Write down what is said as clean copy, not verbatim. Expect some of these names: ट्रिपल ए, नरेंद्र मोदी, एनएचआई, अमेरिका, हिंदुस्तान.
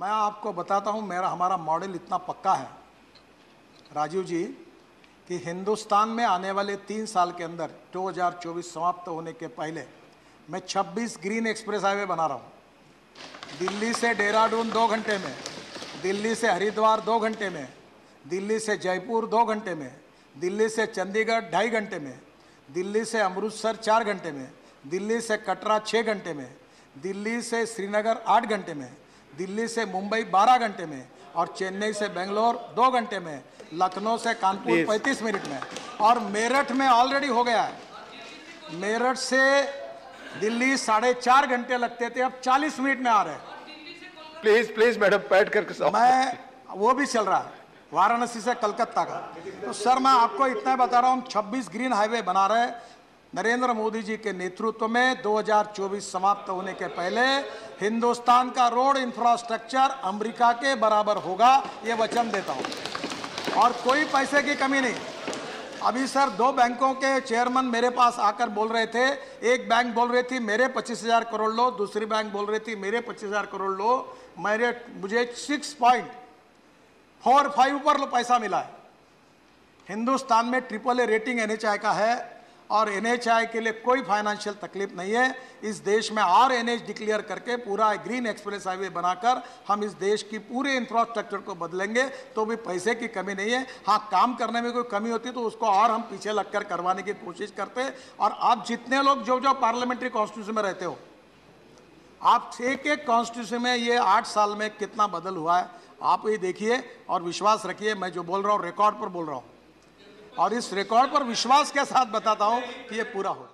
मैं आपको बताता हूँ, हमारा मॉडल इतना पक्का है राजीव जी कि हिंदुस्तान में आने वाले 3 साल के अंदर 2024 समाप्त होने के पहले मैं 26 ग्रीन एक्सप्रेस हाईवे बना रहा हूँ। दिल्ली से देहरादून 2 घंटे में, दिल्ली से हरिद्वार 2 घंटे में, दिल्ली से जयपुर 2 घंटे में, दिल्ली से चंडीगढ़ 2.5 घंटे में, दिल्ली से अमृतसर 4 घंटे में, दिल्ली से कटरा 6 घंटे में, दिल्ली से श्रीनगर 8 घंटे में, दिल्ली से मुंबई 12 घंटे में और चेन्नई से बेंगलोर 2 घंटे में, लखनऊ से कानपुर 35 मिनट में। और मेरठ में ऑलरेडी हो गया है। मेरठ से दिल्ली 4.5 घंटे लगते थे, अब 40 मिनट में आ रहे हैं। प्लीज प्लीज मैडम बैठ कर। मैं वो भी चल रहा है वाराणसी से कलकत्ता का। तो सर मैं आपको इतना बता रहा हूँ, 26 ग्रीन हाईवे बना रहे हैं नरेंद्र मोदी जी के नेतृत्व में। 2024 समाप्त होने के पहले हिंदुस्तान का रोड इंफ्रास्ट्रक्चर अमेरिका के बराबर होगा, ये वचन देता हूँ। और कोई पैसे की कमी नहीं। अभी सर 2 बैंकों के चेयरमैन मेरे पास आकर बोल रहे थे। एक बैंक बोल रही थी मेरे 25,000 करोड़ लो, दूसरी बैंक बोल रही थी मेरे 25,000 करोड़ लो। मेरे मुझे 6.45 पर पैसा मिला है। हिंदुस्तान में ट्रिपल ए रेटिंग एनएचआई का है और एनएचआई के लिए कोई फाइनेंशियल तकलीफ नहीं है। इस देश में RNH डिक्लेयर करके पूरा ग्रीन एक्सप्रेस हाईवे बनाकर हम इस देश की पूरे इंफ्रास्ट्रक्चर को बदलेंगे, तो भी पैसे की कमी नहीं है। हाँ, काम करने में कोई कमी होती तो उसको और हम पीछे लगकर करवाने की कोशिश करते। और आप जितने लोग जो जो पार्लियामेंट्री कॉन्स्टिट्यूशन में रहते हो, आप एक एक कॉन्स्टिट्यूशन में ये 8 साल में कितना बदल हुआ है आप ये देखिए। और विश्वास रखिए, मैं जो बोल रहा हूँ रिकॉर्ड पर बोल रहा हूँ और इस रिकॉर्ड पर विश्वास के साथ बताता हूं कि ये पूरा हो।